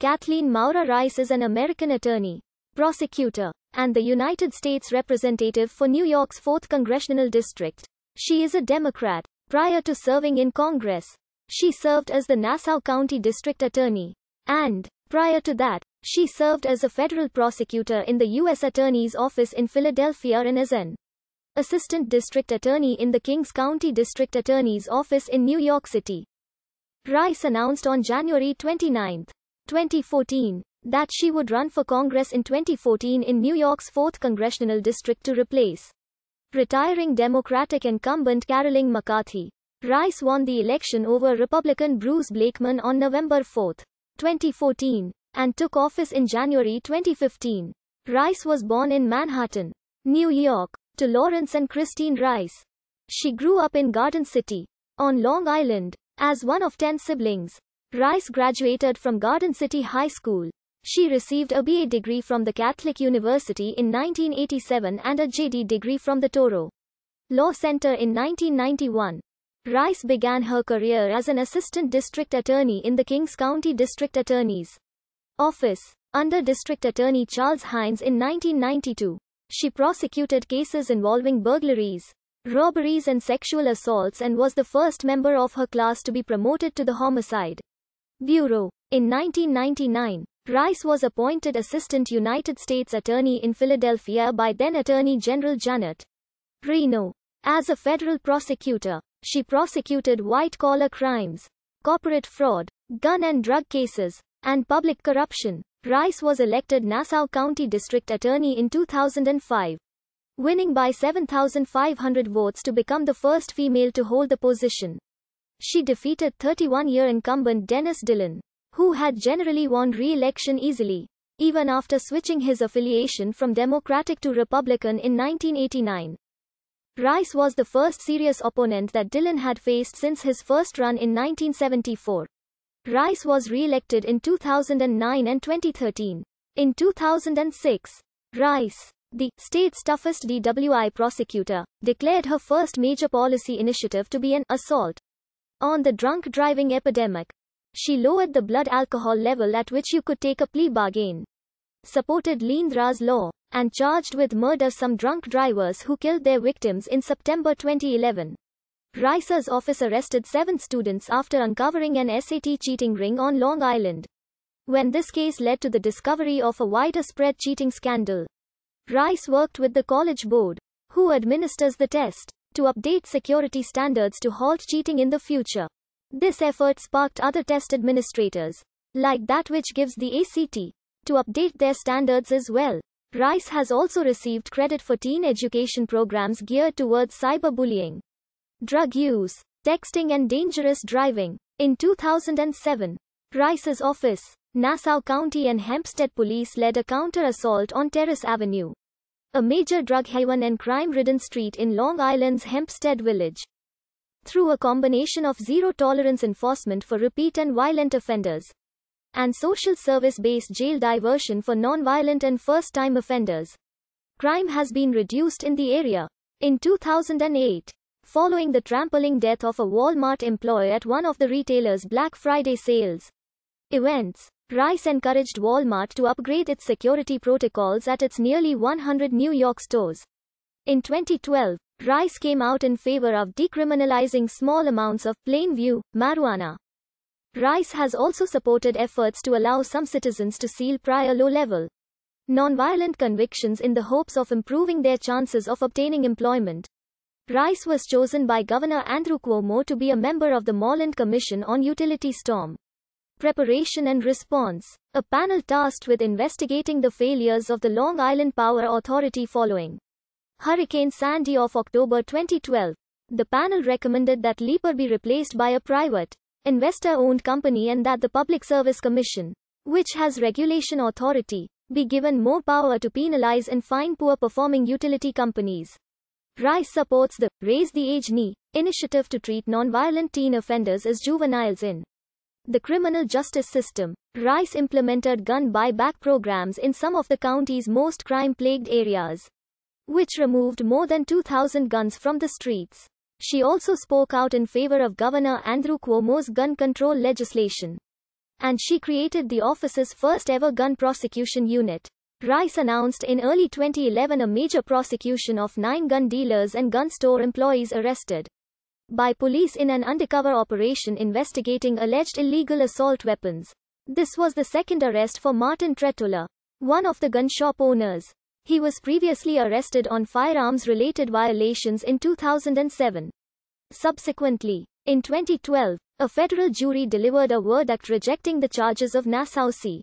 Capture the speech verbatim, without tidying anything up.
Kathleen Maurey Rice is an American attorney, prosecutor, and the United States representative for New York's fourth Congressional District. She is a Democrat. Prior to serving in Congress, she served as the Nassau County District Attorney. And, prior to that, she served as a federal prosecutor in the U S Attorney's Office in Philadelphia and as an Assistant District Attorney in the Kings County District Attorney's Office in New York City. Rice announced on January twenty-ninth, twenty fourteen, that she would run for Congress in twenty fourteen in New York's fourth Congressional District to replace retiring Democratic incumbent Carolyn McCarthy. Rice won the election over Republican Bruce Blakeman on November fourth, twenty fourteen, and took office in January twenty fifteen. Rice was born in Manhattan, New York, to Lawrence and Christine Rice. She grew up in Garden City, on Long Island, as one of ten siblings. Rice graduated from Garden City High School. She received a B A degree from the Catholic University in nineteen eighty-seven and a J D degree from the Toro Law Center in nineteen ninety-one. Rice began her career as an assistant district attorney in the Kings County District Attorney's Office, under District Attorney Charles Hines in nineteen ninety-two. She prosecuted cases involving burglaries, robberies and sexual assaults and was the first member of her class to be promoted to the Homicide Bureau. In nineteen ninety-nine, Rice was appointed Assistant United States Attorney in Philadelphia by then Attorney General Janet Reno. As a federal prosecutor, she prosecuted white-collar crimes, corporate fraud, gun and drug cases, and public corruption. Rice was elected Nassau County District Attorney in two thousand five, winning by seven thousand five hundred votes to become the first female to hold the position. She defeated thirty-one-year incumbent Dennis Dillon, who had generally won re-election easily, even after switching his affiliation from Democratic to Republican in nineteen eighty-nine. Rice was the first serious opponent that Dillon had faced since his first run in nineteen seventy-four. Rice was re-elected in two thousand nine and twenty thirteen. In two thousand six, Rice, the state's toughest D W I prosecutor, declared her first major policy initiative to be an assault on the drunk driving epidemic. She lowered the blood alcohol level at which you could take a plea bargain, supported Leandra's law, and charged with murder some drunk drivers who killed their victims in September twenty eleven. Rice's office arrested seven students after uncovering an S A T cheating ring on Long Island. When this case led to the discovery of a wider spread cheating scandal, Rice worked with the College Board, who administers the test, to update security standards to halt cheating in the future. This effort sparked other test administrators, like that which gives the A C T, to update their standards as well. Rice has also received credit for teen education programs geared towards cyberbullying, drug use, texting and dangerous driving. In two thousand seven, Rice's office, Nassau County and Hempstead Police led a counter-assault on Terrace Avenue, a major drug haven and crime-ridden street in Long Island's Hempstead Village, through a combination of zero-tolerance enforcement for repeat and violent offenders, and social service-based jail diversion for non-violent and first-time offenders. Crime has been reduced in the area. In two thousand eight, following the trampling death of a Walmart employee at one of the retailer's Black Friday sales events, Rice encouraged Walmart to upgrade its security protocols at its nearly one hundred New York stores. In twenty twelve, Rice came out in favor of decriminalizing small amounts of plain view marijuana. Rice has also supported efforts to allow some citizens to seal prior low-level, non-violent convictions in the hopes of improving their chances of obtaining employment. Rice was chosen by Governor Andrew Cuomo to be a member of the Moreland Commission on Utility Storm Preparation and Response, a panel tasked with investigating the failures of the Long Island Power Authority following Hurricane Sandy of October twenty twelve. The panel recommended that Lipeer be replaced by a private, investor-owned company and that the Public Service Commission, which has regulation authority, be given more power to penalize and fine poor-performing utility companies. Rice supports the Raise the Age initiative to treat nonviolent teen offenders as juveniles in the criminal justice system. Rice implemented gun buyback programs in some of the county's most crime-plagued areas, which removed more than two thousand guns from the streets. She also spoke out in favor of Governor Andrew Cuomo's gun control legislation, and she created the office's first-ever gun prosecution unit. Rice announced in early twenty eleven a major prosecution of nine gun dealers and gun store employees arrested by police in an undercover operation investigating alleged illegal assault weapons. This was the second arrest for Martin Tretola, one of the gun shop owners. He was previously arrested on firearms-related violations in two thousand seven. Subsequently, in twenty twelve, a federal jury delivered a verdict rejecting the charges of Nassau-C.